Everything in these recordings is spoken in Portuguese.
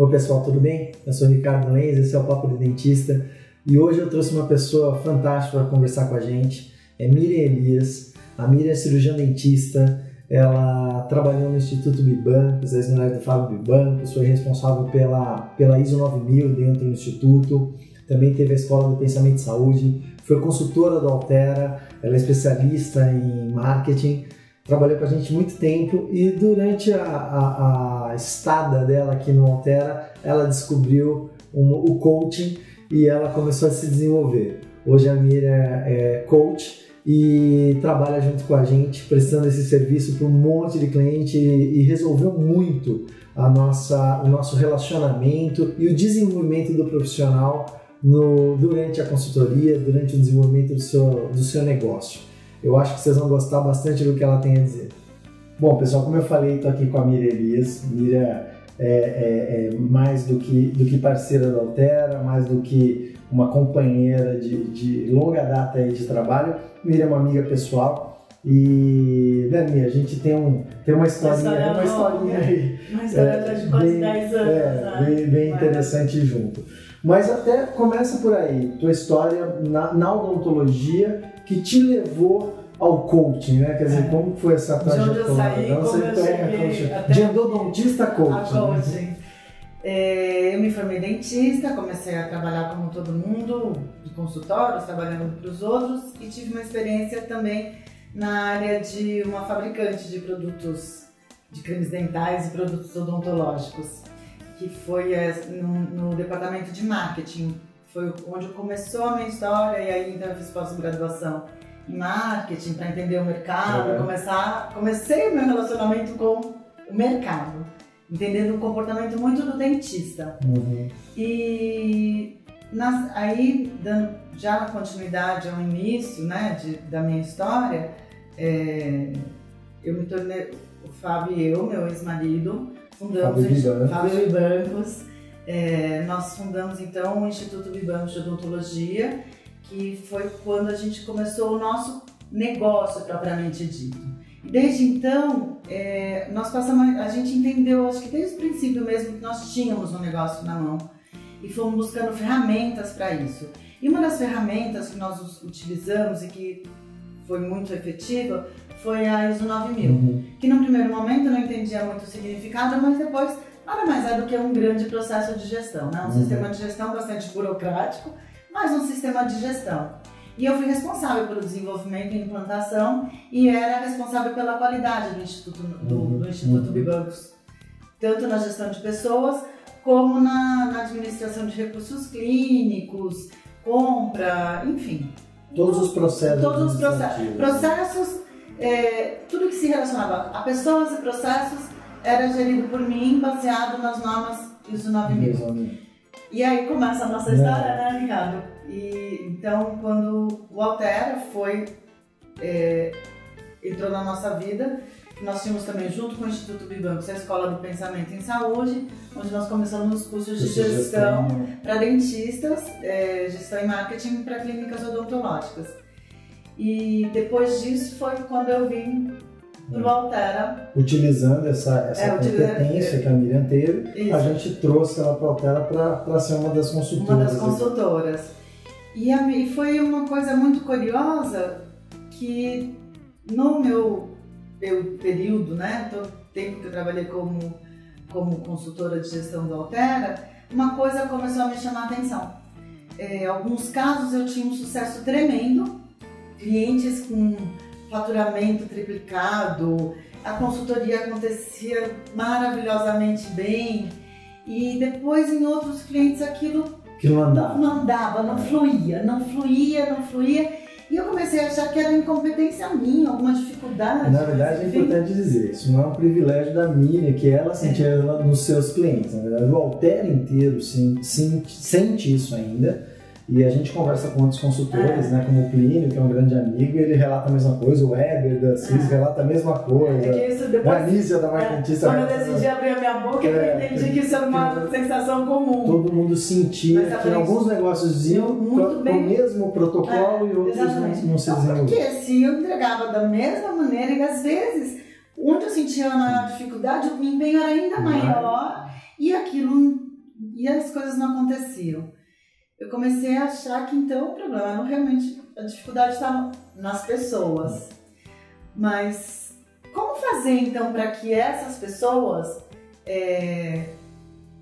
Oi pessoal, tudo bem? Eu sou Ricardo Lenz, esse é o Papo de Dentista e hoje eu trouxe uma pessoa fantástica para conversar com a gente, é Míriam Elias. A Míriam é cirurgiã dentista, ela trabalhou no Instituto Bibampos, a ex-mulher do Fábio Bibampos, foi responsável pela ISO 9000 dentro do Instituto, também teve a Escola do Pensamento de Saúde, foi consultora do Altera, ela é especialista em marketing, trabalhou com a gente muito tempo e durante a estada dela aqui no Altera, ela descobriu o coaching e ela começou a se desenvolver. Hoje a Míriam é coach e trabalha junto com a gente, prestando esse serviço para um monte de cliente e resolveu muito o nosso relacionamento e o desenvolvimento do profissional durante a consultoria, durante o desenvolvimento do seu negócio. Eu acho que vocês vão gostar bastante do que ela tem a dizer. Bom, pessoal, como eu falei, estou aqui com a Míriam Elias. Míriam é mais do que parceira da Altera, mais do que uma companheira de longa data aí de trabalho. Míriam é uma amiga pessoal e, né, Míriam, a gente tem uma historinha aí. Uma história de quase 10 anos. Bem interessante junto. Mas até começa por aí, tua história na odontologia que te levou ao coaching, né? Quer dizer, como foi essa trajetória? De onde eu saí, então, como eu cheguei. De endodontista a coaching. A coaching. Né? Eu me formei dentista, comecei a trabalhar como todo mundo, de consultórios, trabalhando para os outros, e tive uma experiência também na área de uma fabricante de produtos, de cremes dentais e produtos odontológicos, que foi no departamento de marketing. Foi onde começou a minha história e aí então eu fiz pós-graduação em marketing para entender o mercado, comecei o meu relacionamento com o mercado, entendendo o comportamento muito do dentista. Uhum. E aí, já na continuidade ao início, né, da minha história, eu me tornei, o Fábio e eu, meu ex-marido, fundamos o Fábio Bibampos. Nós fundamos então o Instituto Bibampos de Odontologia, que foi quando a gente começou o nosso negócio propriamente dito. Desde então, a gente entendeu, acho que desde o princípio mesmo, que nós tínhamos um negócio na mão e fomos buscando ferramentas para isso. E uma das ferramentas que nós utilizamos e que foi muito efetiva foi a ISO 9000, uhum, que no primeiro momento eu não entendia muito o significado, mas depois nada mais é do que um grande processo de gestão, né? Um sistema de gestão bastante burocrático, mas um sistema de gestão. E eu fui responsável pelo desenvolvimento e implantação e era responsável pela qualidade do Instituto Bibampos, tanto na gestão de pessoas, como na administração de recursos clínicos, compra, enfim. Todos os processos, tudo que se relacionava a pessoas e processos, era gerido por mim, baseado nas normas ISO 9000. E aí começa a nossa história, né, Ricardo? E então, quando o Altera entrou na nossa vida, nós tínhamos também, junto com o Instituto Bibampos, a Escola do Pensamento em Saúde, onde nós começamos os cursos de gestão para dentistas, gestão e marketing para clínicas odontológicas. E depois disso foi quando eu vim do Altera. Utilizando essa competência que a Míriam teve, isso, a gente trouxe ela para o Altera para ser uma das consultoras. E foi uma coisa muito curiosa que no meu período, né, todo tempo que eu trabalhei como consultora de gestão do Altera, uma coisa começou a me chamar a atenção. Alguns casos eu tinha um sucesso tremendo, clientes com faturamento triplicado, a consultoria acontecia maravilhosamente bem e depois em outros clientes aquilo que não fluía e eu comecei a achar que era incompetência minha, alguma dificuldade. Na verdade, é importante dizer, isso não é um privilégio da Míriam que ela sentia nos seus clientes, na verdade o Altera inteiro sente isso ainda. E a gente conversa com outros consultores, né, como o Plínio, que é um grande amigo, e ele relata a mesma coisa, o Heber da CIS relata a mesma coisa, a Anísia da Marquantista. Quando eu decidi abrir a minha boca, eu entendi que isso era uma sensação comum. Todo mundo sentia que alguns negócios iam com o mesmo protocolo e outros não se desenvolviam. Porque se eu entregava da mesma maneira, e às vezes, onde eu sentia uma dificuldade, o empenho era ainda maior e aquilo e as coisas não aconteciam. Eu comecei a achar que então o problema realmente, a dificuldade estava nas pessoas. Mas como fazer então para que essas pessoas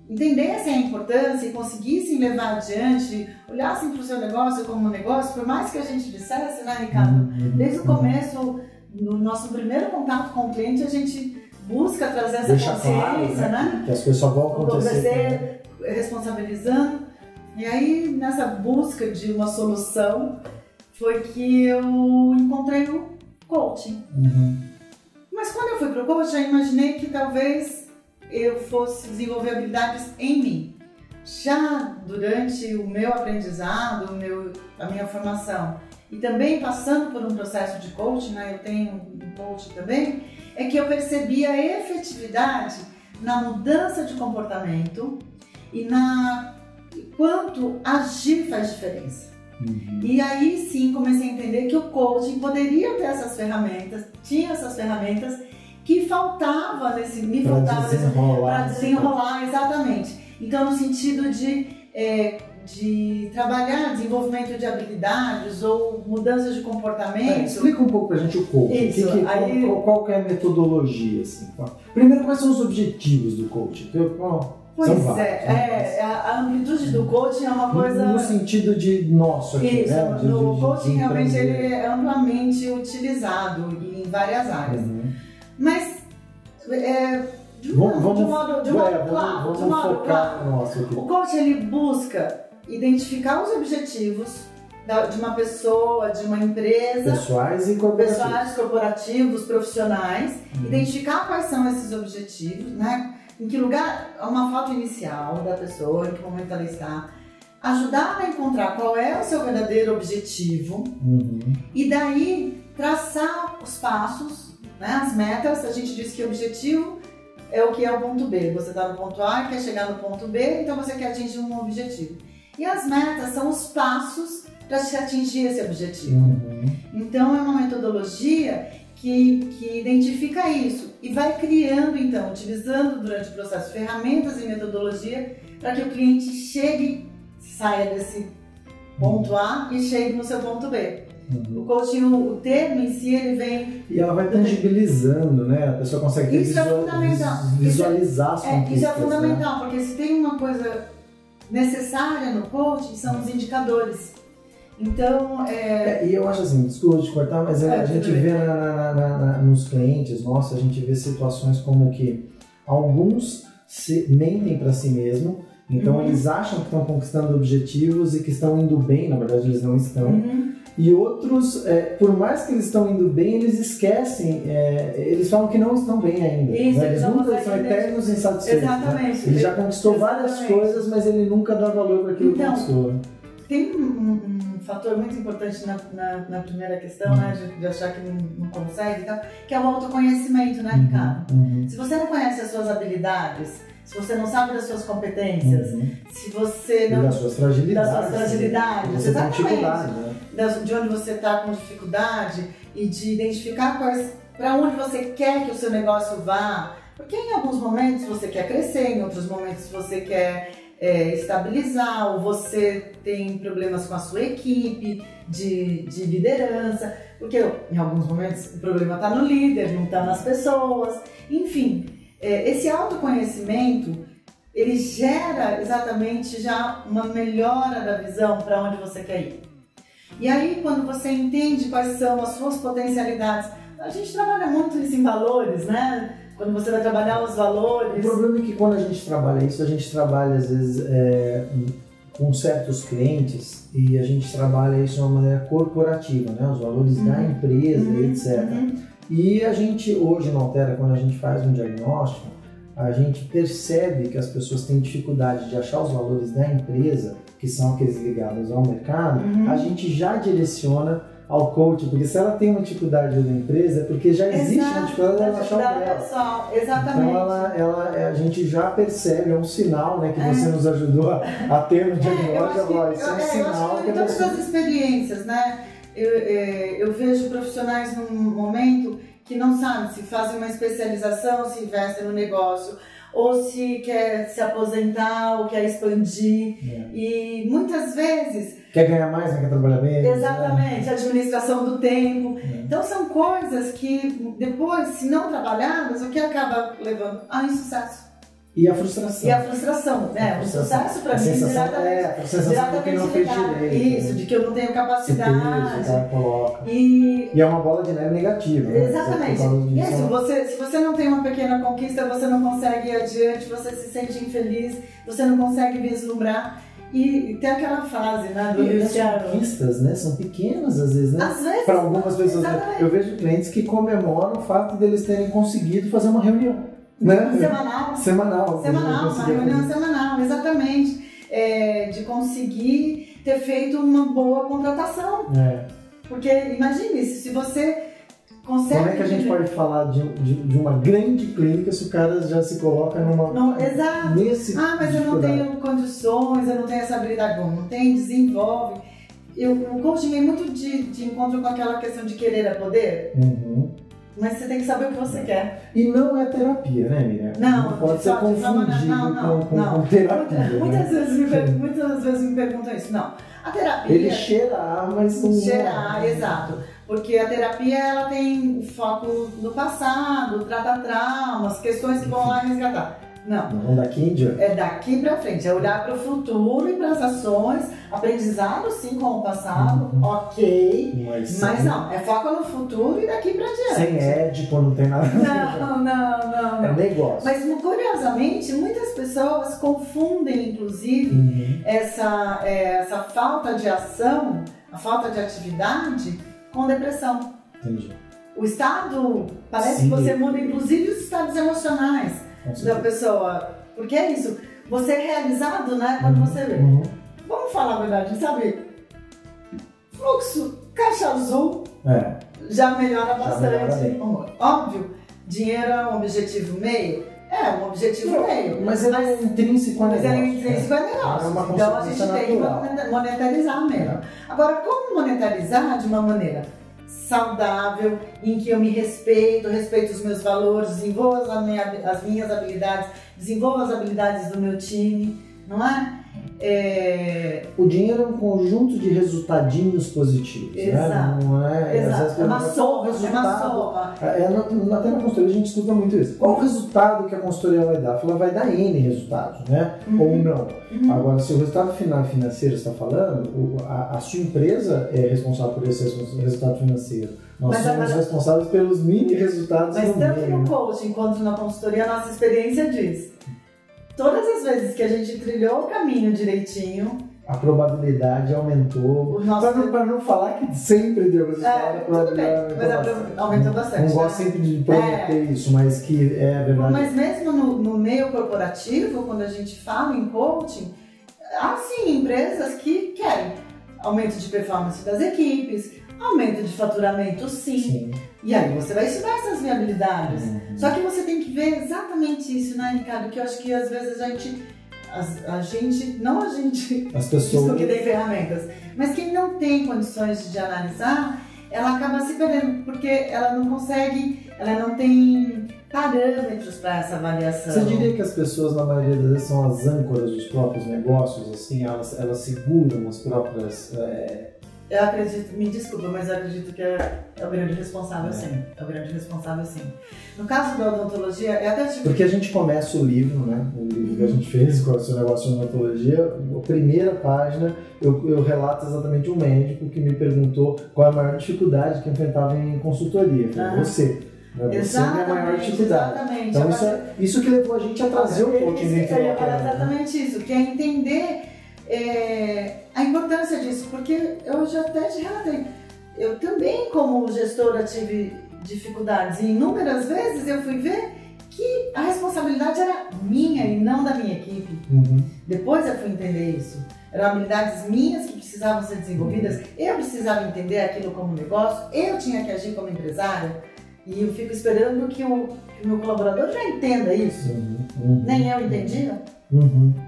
entendessem a importância e conseguissem levar adiante, olhassem para o seu negócio como um negócio, por mais que a gente dissesse, né, Ricardo? Desde o começo, no nosso primeiro contato com o cliente, a gente busca trazer essa consciência, claro, né? Que as coisas só vão acontecer. Responsabilizando. E aí, nessa busca de uma solução, foi que eu encontrei o coaching. Mas quando eu fui para o coaching, eu imaginei que talvez eu fosse desenvolver habilidades em mim. Já durante o meu aprendizado, a minha formação, e também passando por um processo de coaching, né, eu tenho um coach também, é que eu percebi a efetividade na mudança de comportamento e na quanto agir faz diferença. E aí sim comecei a entender que o coaching poderia ter essas ferramentas, tinha essas ferramentas que faltava nesse, para desenrolar, exatamente. Então no sentido de trabalhar desenvolvimento de habilidades ou mudanças de comportamento. Explica um pouco pra gente o coaching. Qual que é a metodologia? Assim? Primeiro, quais são os objetivos do coaching? A amplitude do coaching é uma coisa... No sentido de nosso aqui, isso, né? O coaching realmente ele é amplamente utilizado em várias áreas. Mas, de modo claro, o coaching ele busca identificar os objetivos de uma pessoa, de uma empresa... Pessoais e corporativos. Pessoais, corporativos, profissionais. Identificar quais são esses objetivos, né? Em que lugar, uma foto inicial da pessoa, em que momento ela está, ajudar a encontrar qual é o seu verdadeiro objetivo e daí traçar os passos, né, as metas. A gente diz que o objetivo é o que é o ponto B, você está no ponto A, quer chegar no ponto B, então você quer atingir um objetivo. E as metas são os passos para se atingir esse objetivo. Então é uma metodologia que identifica isso e vai criando, então, utilizando durante o processo ferramentas e metodologia para que o cliente chegue, saia desse ponto A e chegue no seu ponto B. O coaching, o termo em si, ele vem... E ela vai tangibilizando, né? A pessoa consegue visualizar as conquistas. Isso é fundamental, né? Porque se tem uma coisa necessária no coaching, são os indicadores. Então, e eu acho assim, desculpa te cortar, mas a gente vê nos clientes nossos, a gente vê situações como que alguns mentem para si mesmo, então eles acham que estão conquistando objetivos e que estão indo bem, na verdade eles não estão. E outros, por mais que eles estão indo bem, eles esquecem, eles falam que não estão bem ainda. Isso, né? Eles nunca são eternos insatisfeitos. Exatamente. Né? Ele já conquistou várias coisas, mas ele nunca dá valor para aquilo que conquistou. Tem um fator muito importante na primeira questão, né, de achar que não consegue e tal, que é o autoconhecimento, né, Ricardo? Se você não conhece as suas habilidades, se você não sabe das suas competências, se você não... Das suas fragilidades, exatamente, né? De onde você está com dificuldade e de identificar para onde você quer que o seu negócio vá, porque em alguns momentos você quer crescer, em outros momentos você quer... estabilizar, ou você tem problemas com a sua equipe de liderança, porque em alguns momentos o problema está no líder, não está nas pessoas, enfim, esse autoconhecimento ele gera exatamente já uma melhora da visão para onde você quer ir. E aí quando você entende quais são as suas potencialidades, a gente trabalha muito isso em valores, né? Quando você vai trabalhar os valores... O problema é que quando a gente trabalha isso, a gente trabalha às vezes com certos clientes e a gente trabalha isso de uma maneira corporativa, né? Os valores da empresa, etc. E a gente hoje na Altera, quando a gente faz um diagnóstico, a gente percebe que as pessoas têm dificuldade de achar os valores da empresa, que são aqueles ligados ao mercado, a gente já direciona ao coaching, porque se ela tem uma dificuldade da empresa, é porque já existe uma dificuldade dela achar o dela. Exatamente. Então a gente já percebe, é um sinal, né, que você nos ajudou a ter no diagnóstico. Isso é um sinal. Eu acho que em todas as experiências, né, eu vejo profissionais num momento que não sabem se fazem uma especialização, se investem no negócio, ou se quer se aposentar, ou quer expandir. E muitas vezes... quer ganhar mais, né? Quer trabalhar bem. Exatamente, né? Administração do tempo. Então são coisas que depois, se não trabalhadas, o que acaba levando? Ao insucesso. E a frustração. E a frustração, né? A frustração. O sucesso para mim diretamente isso, de que eu não tenho capacidade. E é uma bola de neve negativa. Exatamente. Né? Isso, se você não tem uma pequena conquista, você não consegue ir adiante, você se sente infeliz, você não consegue vislumbrar. E tem aquela fase, né? E as conquistas, né? São pequenas às vezes, né? Às vezes. Para algumas pessoas. Exatamente. Eu vejo clientes que comemoram o fato deles terem conseguido fazer uma reunião. Né? Semanal. Semanal. Semanal, uma reunião semanal, exatamente. É, de conseguir ter feito uma boa contratação. É. Porque, imagine isso, se você consegue... Como é que a gente pode falar de uma grande clínica se o cara já se coloca numa... Não, exato. Nesse mas eu não tenho condições, eu não tenho essa habilidade. Bom, não tem, desenvolve. O coaching vem muito de encontro com aquela questão de querer a poder. Uhum. Mas você tem que saber o que você quer. E não é terapia, né, Míriam? Não pode ser confundido com terapia. Muitas vezes me perguntam isso. Não, a terapia... Ele cheira a ar, mas não... Cheira a ar, exato. Porque a terapia, ela tem foco no passado, trata traumas, questões que vão lá resgatar. Não. Não daqui em diante. É daqui pra frente. É olhar para o futuro e para as ações, aprendizado sim com o passado, ok. Mas não, é foco no futuro e daqui pra diante. Sem édipo, não tem nada. Não, não, não. É um negócio. Mas curiosamente, muitas pessoas confundem, inclusive, essa falta de ação, a falta de atividade, com depressão. Entendi. O estado, parece que você muda, inclusive, os estados emocionais da pessoa, porque é isso, você é realizado, né, quando você vê, vamos falar a verdade, sabe, fluxo, caixa azul, já melhora bastante, óbvio, dinheiro é um objetivo meio, mas ele é intrínseco a negócio, então a gente tem que monetarizar mesmo. Agora, como monetarizar de uma maneira saudável, em que eu me respeito, respeito os meus valores, desenvolvo as minhas habilidades, desenvolvo as habilidades do meu time, não é? O dinheiro é um conjunto de resultadinhos positivos, né? Não é? Exato. É uma soma, até na consultoria a gente estuda muito isso. Qual o resultado que a consultoria vai dar? Ela vai dar N resultados, né? Ou não. Agora, se o resultado final financeiro está falando, a sua empresa é responsável por esse resultado financeiro. Nós somos responsáveis pelos mini resultados. Mas tanto no coaching quanto na consultoria, a nossa experiência diz: todas as vezes que a gente trilhou o caminho direitinho, a probabilidade aumentou. Para não falar que sempre deu resultado, a probabilidade aumentou bastante. Não gosto sempre de prometer isso, mas que é verdade. Mas mesmo no meio corporativo, quando a gente fala em coaching, há sim empresas que querem aumento de performance das equipes, aumento de faturamento, sim. E aí você vai estudar essas viabilidades. Só que você tem que ver exatamente isso, né, Ricardo? Que eu acho que às vezes as pessoas que têm ferramentas, mas quem não tem condições de analisar, ela acaba se perdendo, porque ela não consegue, ela não tem parâmetros para essa avaliação. Você diria que as pessoas, na maioria das vezes, são as âncoras dos próprios negócios, assim, elas seguram as próprias... Eu acredito, me desculpa, mas eu acredito que é o grande responsável, sim. É o grande responsável, sim. No caso da odontologia, é até tipo... Porque a gente começa o livro, né? O livro que a gente fez com o seu negócio de odontologia, a primeira página, eu relato exatamente um médico que me perguntou qual a maior dificuldade que enfrentava em consultoria. Foi você. Você é a maior dificuldade. Exatamente. Então isso que levou a gente a trazer o coaching intelectual. É exatamente isso, que é entender... a importância disso, porque eu já até te relatei, eu também como gestora tive dificuldades e inúmeras vezes eu fui ver que a responsabilidade era minha e não da minha equipe. Depois eu fui entender isso, eram habilidades minhas que precisavam ser desenvolvidas, eu precisava entender aquilo como negócio, eu tinha que agir como empresária e eu fico esperando que o meu colaborador já entenda isso, nem eu entendia.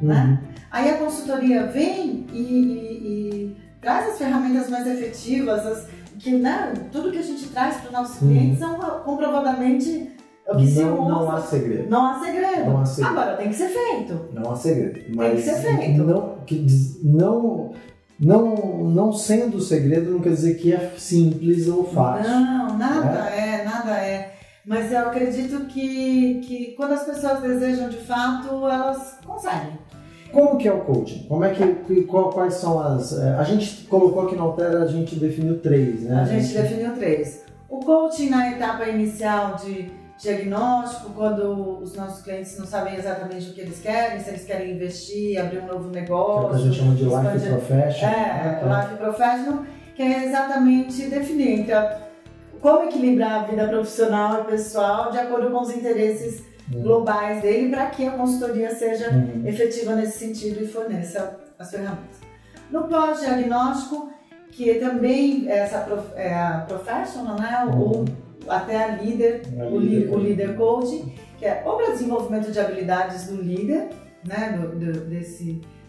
Né? Aí a consultoria vem e traz as ferramentas mais efetivas, tudo que a gente traz para os nossos clientes são comprovadamente É o que se usa. Não há segredo. Não há segredo. Não há segredo. Agora tem que ser feito. Não há segredo. Mas tem que ser feito. Não sendo segredo não quer dizer que é simples ou fácil. Não, nada é, nada é. Mas eu acredito que quando as pessoas desejam de fato, elas conseguem. Como que é o coaching? Como é que, quais são as... A gente colocou aqui na Altera, a gente definiu 3, né? A gente definiu 3. O coaching na etapa inicial de diagnóstico, quando os nossos clientes não sabem exatamente o que eles querem, se eles querem investir, abrir um novo negócio... Que a gente chama de life professional. Life professional, que é exatamente definir como equilibrar a vida profissional e pessoal de acordo com os interesses globais dele, para que a consultoria seja efetiva nesse sentido e forneça as ferramentas. No pós-diagnóstico, que também é a professional, né? Ou até a líder, o líder coaching, que é ou para desenvolvimento de habilidades do líder, né?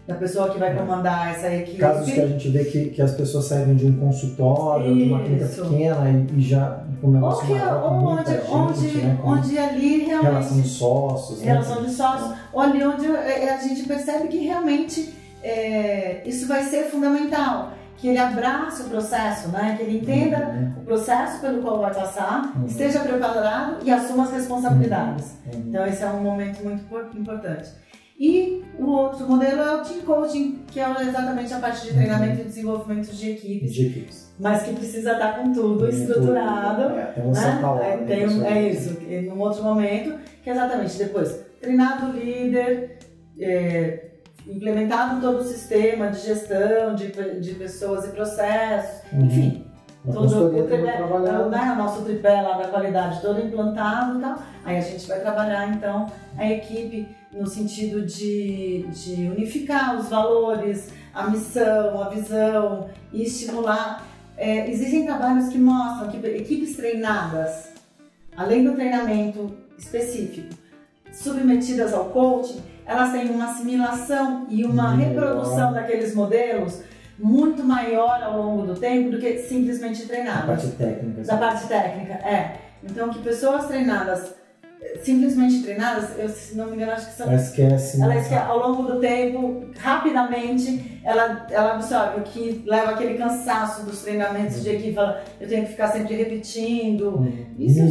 Da pessoa que vai comandar essa equipe. Casos que a gente vê que as pessoas saem de um consultório, de uma clínica pequena e já começam onde ali realmente... Relação de sócios. Relação de sócios. Olha, onde a gente percebe que realmente isso vai ser fundamental. Que ele abrace o processo, né? Que ele entenda o processo pelo qual vai passar, esteja preparado e assuma as responsabilidades. Então esse é um momento muito importante. E o outro modelo é o team coaching, que é exatamente a parte de treinamento e desenvolvimento de equipes, mas que precisa estar com tudo estruturado. Em um outro momento, que é exatamente depois, treinado o líder, implementado todo o sistema de gestão, de pessoas e processos, enfim. Todo o tripé, né, o nosso tripé lá da qualidade todo implantado e tal. Aí a gente vai trabalhar então a equipe no sentido de unificar os valores, a missão, a visão e estimular. Existem trabalhos que mostram que equipes treinadas, além do treinamento específico, submetidas ao coaching, elas têm uma assimilação e uma reprodução daqueles modelos muito maior ao longo do tempo do que simplesmente treinadas. Da parte técnica. Da parte técnica, Então, que pessoas treinadas, simplesmente treinadas, eu, se não me engano, acho que são... Ela esquece ao longo do tempo, rapidamente, ela absorve o que leva aquele cansaço dos treinamentos de equipe, fala, eu tenho que ficar sempre repetindo. Isso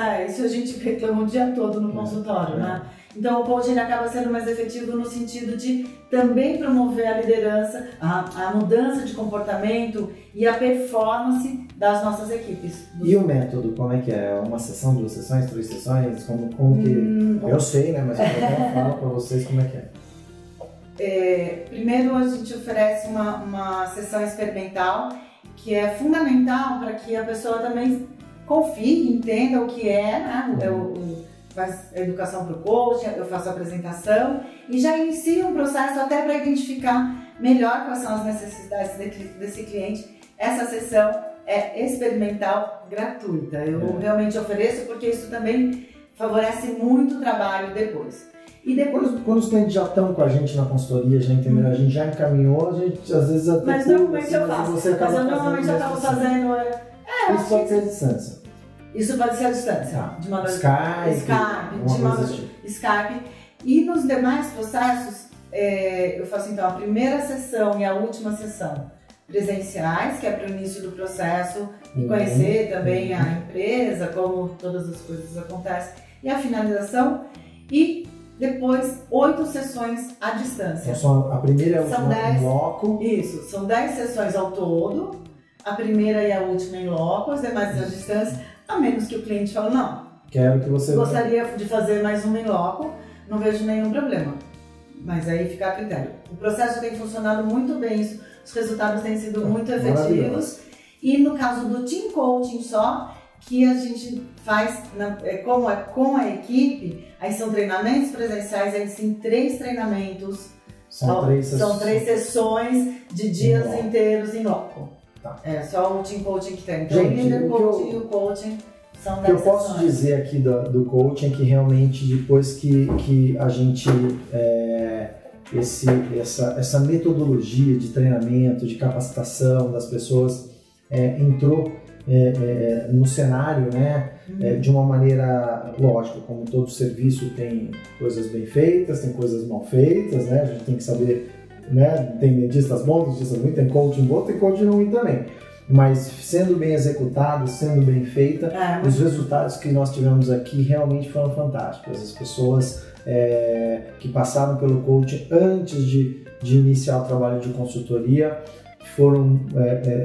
a gente reclama o dia todo no consultório, né? Então o coaching acaba sendo mais efetivo no sentido de também promover a liderança, a mudança de comportamento e a performance das nossas equipes. E o método, como é que é? Uma sessão, 2 sessões, 3 sessões? Como que... Eu sei, né? Mas eu vou falar para vocês como é que é. Primeiro a gente oferece uma sessão experimental, que é fundamental para que a pessoa também confie, entenda o que é, né? Faz a educação para o coach, eu faço a apresentação e já inicio um processo até para identificar melhor quais são as necessidades desse cliente. Essa sessão é experimental, gratuita. Eu realmente ofereço porque isso também favorece muito o trabalho depois. E depois, quando os clientes já estão com a gente na consultoria, já entenderam, a gente já encaminhou, a gente às vezes até... Mas normalmente eu faço, isso pode ser a distância. Isso pode ser a distância, de uma Skype. E nos demais processos, eu faço então a primeira sessão e a última sessão presenciais, que é para o início do processo e conhecer também a empresa, como todas as coisas acontecem, e a finalização. E depois 8 sessões à distância. Então, a primeira é o bloco. Isso, são 10 sessões ao todo, a primeira e a última em loco, as demais à distância. A menos que o cliente fale, não, quero que você gostaria de fazer mais um em loco, não vejo nenhum problema. Mas aí fica a critério. O processo tem funcionado muito bem, os resultados têm sido muito efetivos. E no caso do team coaching só, que a gente faz com a equipe, aí são treinamentos presenciais, aí sim 3 treinamentos, são 3 sessões de dias inteiros em loco. É só o team coaching que tem. Então, gente, o líder coaching e o coaching são 10 sessões. O que eu posso dizer aqui do coaching é que realmente depois que a gente essa metodologia de treinamento, de capacitação das pessoas entrou no cenário, né? De uma maneira, lógico, como todo serviço tem coisas bem feitas, tem coisas mal feitas, né? A gente tem que saber, né? Tem dentistas bons, dentistas ruins, tem coaching bom, tem coaching ruim também. Mas sendo bem executada, sendo bem feita, os resultados que nós tivemos aqui realmente foram fantásticos. As pessoas que passaram pelo coaching antes de iniciar o trabalho de consultoria foram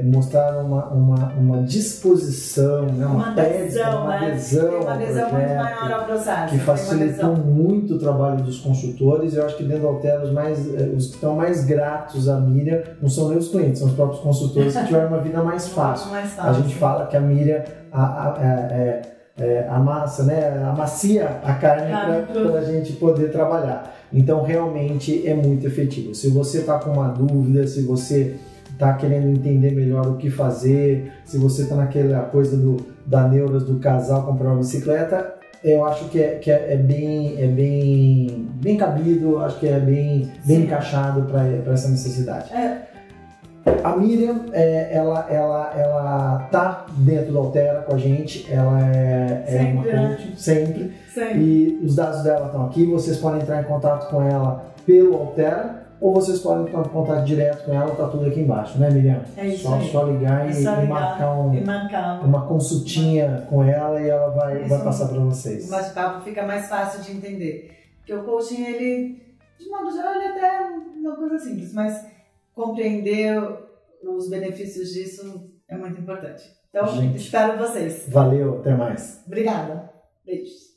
mostraram uma disposição, né? uma adesão muito maior ao processo, que facilitou muito o trabalho dos consultores. Eu acho que dentro do Altera os que estão mais gratos à Míriam não são nem os clientes, são os próprios consultores que tiveram uma vida mais fácil. A gente fala que a Míriam amacia a carne para a gente poder trabalhar. Então realmente é muito efetivo. Se você está com uma dúvida, se você está querendo entender melhor o que fazer, se você está naquela coisa da neuras do casal comprar uma bicicleta, eu acho que é bem cabido, acho que é bem encaixado para essa necessidade. A Míriam, ela tá dentro do Altera com a gente, ela é uma coach, sempre, e os dados dela estão aqui, vocês podem entrar em contato com ela pelo Altera, ou vocês podem entrar em contato direto com ela, tá tudo aqui embaixo, né, Míriam? É isso aí. Só ligar e marcar uma consultinha com ela e ela vai passar para vocês. O bate-papo fica mais fácil de entender, porque o coaching, ele, de modo geral, ele é até uma coisa simples, mas compreender os benefícios disso é muito importante. Então, gente, espero vocês. Valeu, até mais. Obrigada. Beijos.